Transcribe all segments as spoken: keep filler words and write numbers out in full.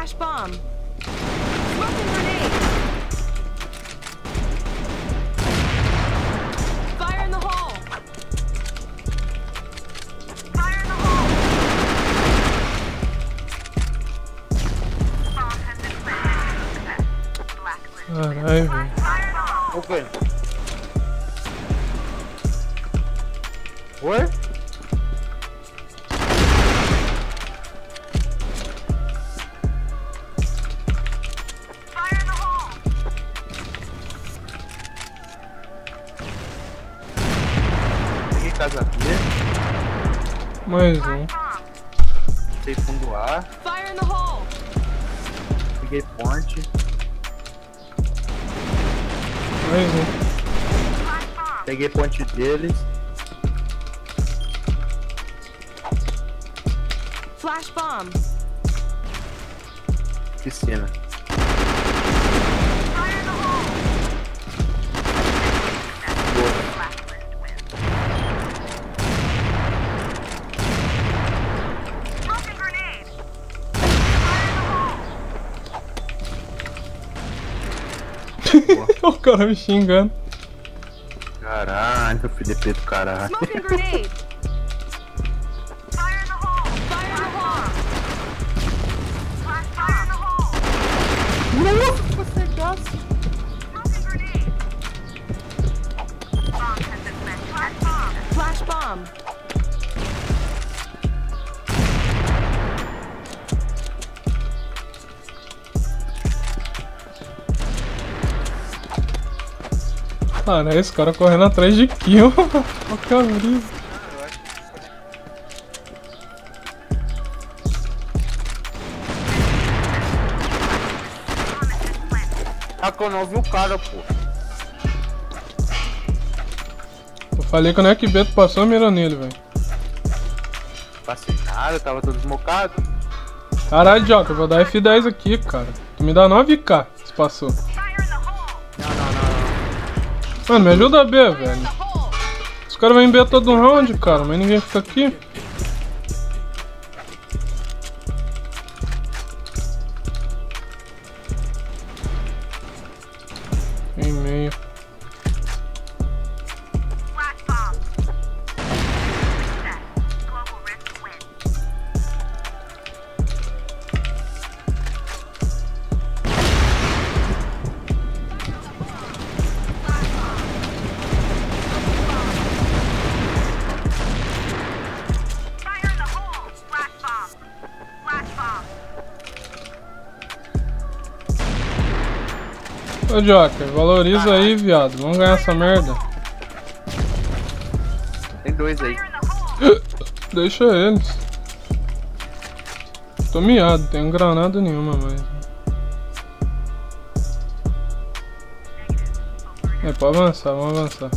Flash bomb. Smoking grenade. Fire in the hole. Fire in the hole. Bomb has been planted. Blacklist. All right, over. Fire open. What? Mais um. Peguei fundo A. Fire in the hole. Peguei ponte. Mais um. Peguei ponte deles. Flash bomb. Piscina. Fire in the hole. Boa. O cara me xingando. Caralho, F D P do caralho. Cara, esse cara correndo atrás de kill. Ó, cabrisa. Ah, que eu não vi o cara, pô. Eu falei que o Neckbeto passou e mirou nele, velho. Passei nada, tava todo smocado. Caralho, Jota, eu vou dar F dez aqui, cara. Tu me dá nove K se passou. Mano, me ajuda a B, velho. Os caras vão em B todo um round, cara, mas ninguém fica aqui. Em meio. Ô Joker, valoriza aí, viado. Vamos ganhar essa merda. Tem dois aí. Deixa eles. Tô miado, não tenho granada nenhuma, mas... É, pode avançar, vamos avançar.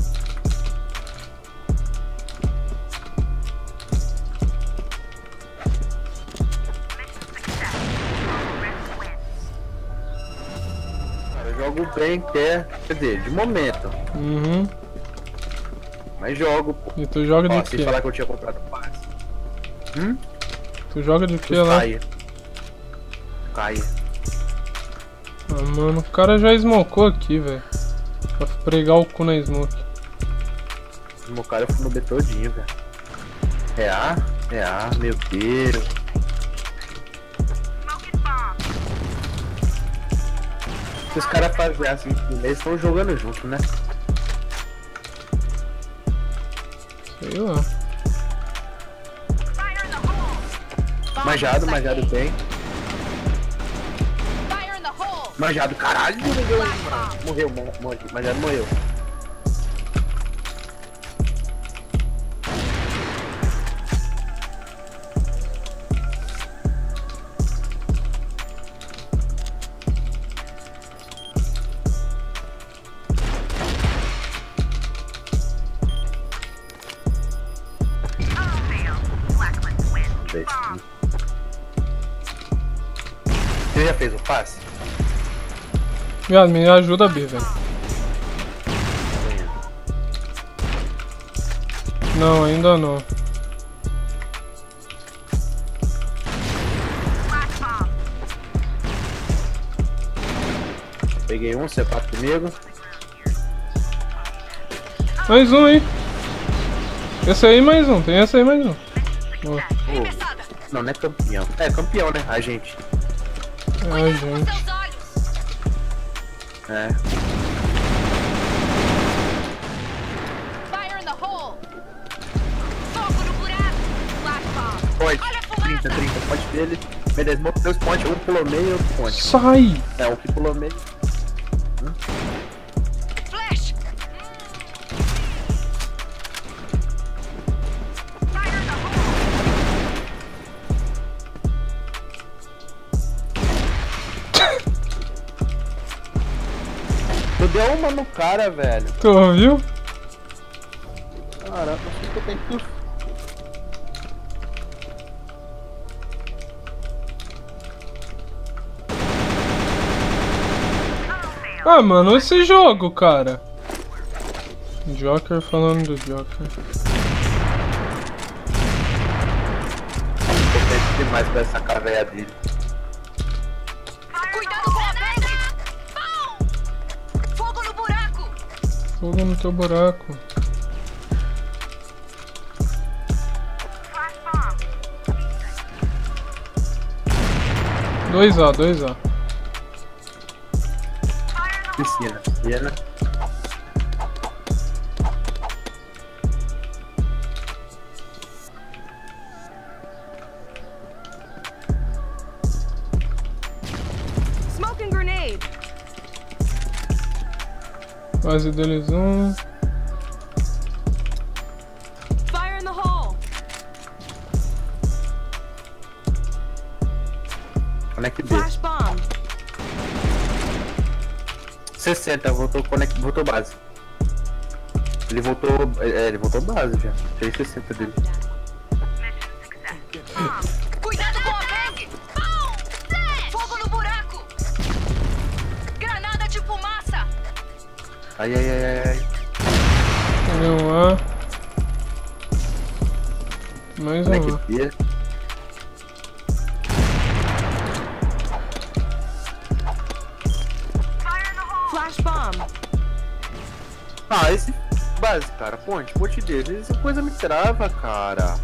Jogo bem até, quer dizer, de momento. Uhum. Mas jogo, pô. E tu joga de quê? Sem falar que eu tinha comprado passe. Hum? Tu joga de quê lá? Caia. Caia. Ah, mano, o cara já smocou aqui, velho. Pra pregar o cu na smoke. Smocaram eu fui no B todinho, velho. É A? É A, meu Deus. Se os caras fazem assim, eles estão jogando junto, né? Sei lá. Majado, Majado bem. Majado, caralho, morreu, morreu, Majado morreu. Você já fez o passe? Viado, me ajuda a B, velho. Não, ainda não. Peguei um, você passa comigo. Mais um aí. Esse aí mais um, tem esse aí mais um. Boa. Oh. Não, não é campeão. É campeão, né? A gente. A gente. É. Pode. trinta, trinta, ponte dele. Beleza, morreu dois pontes, um pulou meio e outro ponte. Sai! É, um que pulou meio. Hum? Flash! Tu deu uma no cara, velho. Tu viu? Caramba, acho que eu tenho que. Ah, mano, esse jogo, cara. Joker falando do Joker. Eu tô demais pra essa caveira dele. Cuidado com a pedra! Fogo no buraco! Fogo no teu buraco. dois A, dois A. Piscina, piscina. Smoking grenade. Quase deles um. Fire in the hole. Conecte B. sessenta, voltou, conect, voltou base. Ele voltou. É, ele voltou base já. Fez sessenta dele. Cuidado com a bag! Fogo no buraco! Granada de fumaça! Ai, ai, ai, ai, ai. Não há. Mais um. Ah, esse base, cara, ponte, ponte dele, essa coisa me trava, cara.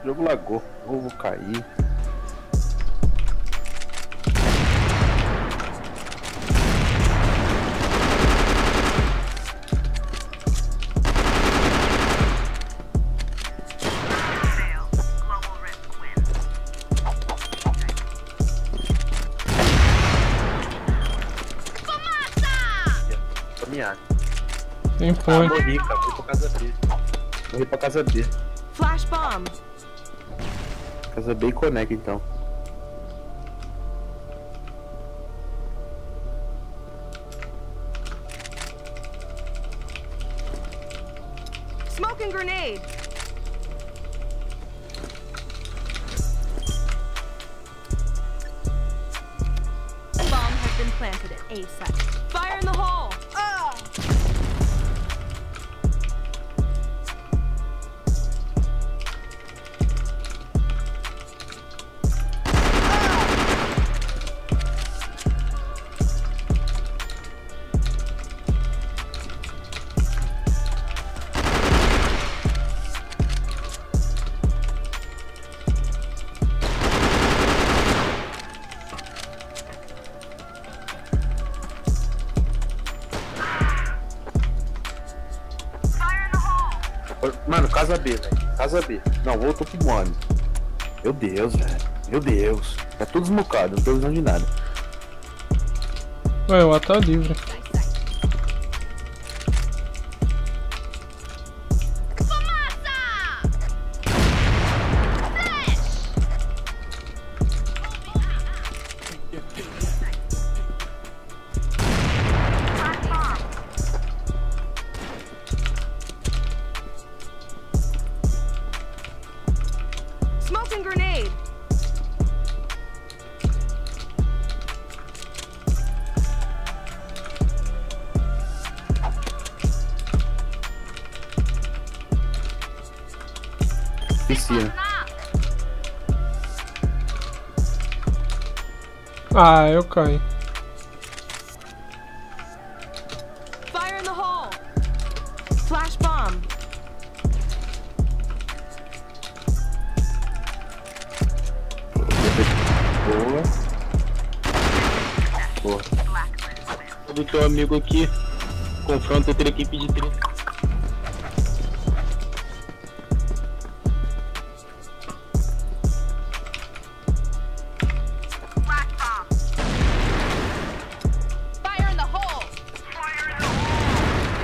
O jogo lagou, eu vou cair. Tem ponte. Ah, morri, cara. Fui pra casa B. Morri pra casa B. Flash bomb. Casa B e conecta, então. Smoking grenade. Bomb has been planted at A site. Fire in the hole. Mano, casa B, velho. Casa B. Não, voltou pro Mone. Meu Deus, velho. Meu Deus. Tá tudo desmocado, não tô usando de nada. Ué, o A tá livre. Piscina. Ah, eu caio. Fire in the hole. Flash bomb. Boa. Boa. Do teu amigo aqui. Confronto entre a equipe de três.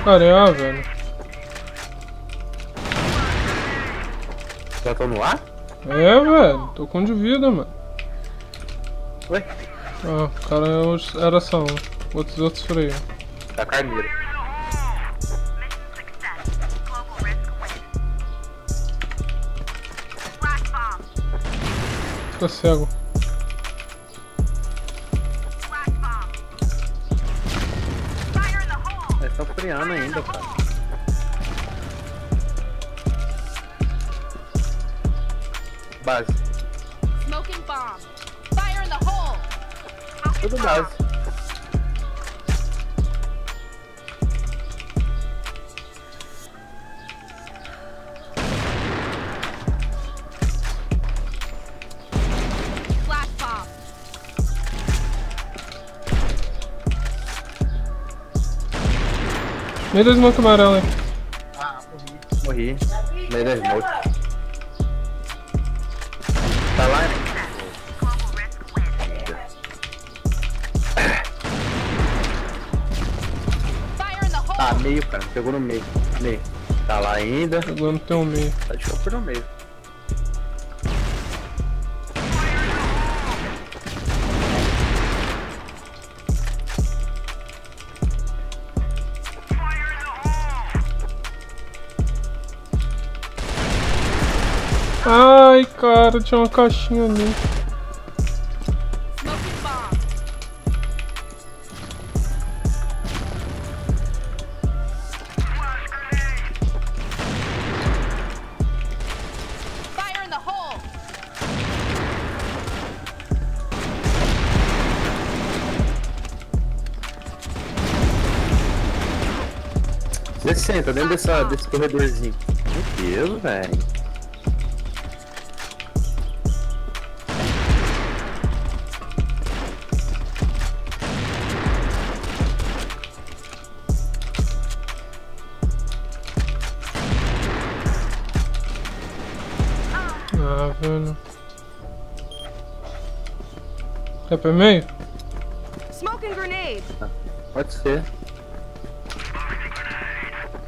Caramba, velho. Já tô no ar? É, velho. Tô com um de vida, mano. Ué? Ah, o cara era só um. Outros outros freio. Tá carneiro. Tô cego. Coreano ainda, cara. Base. Smoking bomb. Fire in the hole. Tudo base. Flash bomb. Meio da smoke amarela aí. Ah, morri. Morri. Meio da smoke. Tá lá, né? Tá meio, cara. Pegou no meio. Meio. Tá lá ainda. Pegou no teu meio. Tá de chopper no meio. Ai, cara, tinha uma caixinha ali. Fire in the hole. Descenta dentro dessa, desse corredorzinho. Meu Deus, velho. Ah, velho. É pra meio? Smoking grenade. Ah, pode ser.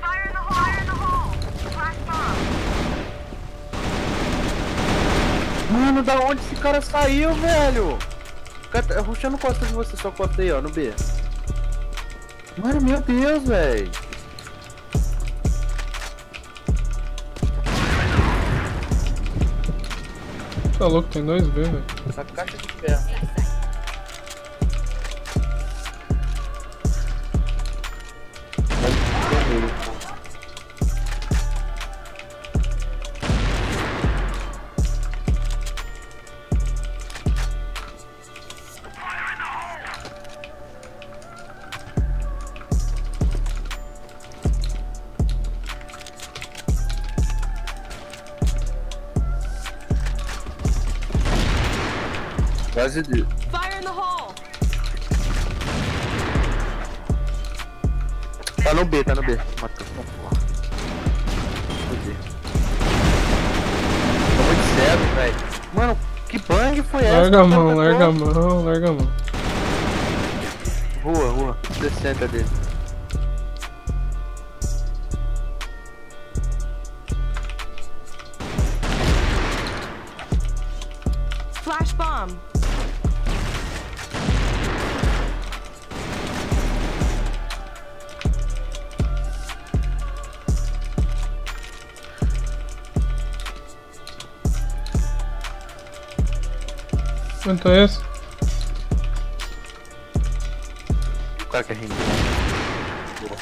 Fire in the hole, fire in the hole. Flash bomb. Mano, da onde esse cara saiu, velho? Tá rushando costas de você, só costa aí, ó, no B. Mano, meu Deus, velho. Tá louco, tem dois B, velho. Tá caixa de ferro. Fire in the hole. Tá no B, tá no B. Matou, porra. Fudeu. Tô muito certo, velho. Mano, que bang foi essa? Larga a mão, larga a mão, larga a mão. Rua, rua. sessenta dele. Flash bomb. Quanto é esse? O cara que é rindo. Boa.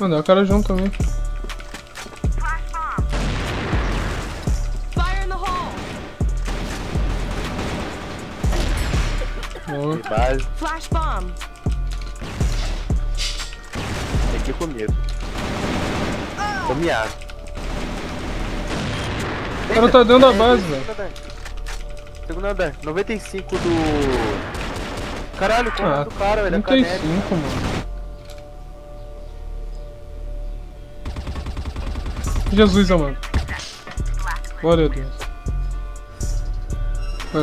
Mano, é o cara junto também. Boa. Que base. Flash bomb. Tem que ir com medo. Tô miado. O cara tá dentro da base, velho. Segundo andar. noventa e cinco do... Caralho, como ah, é do cara, velho? noventa e cinco, mano. Jesus, amado. Glória a Deus. Foi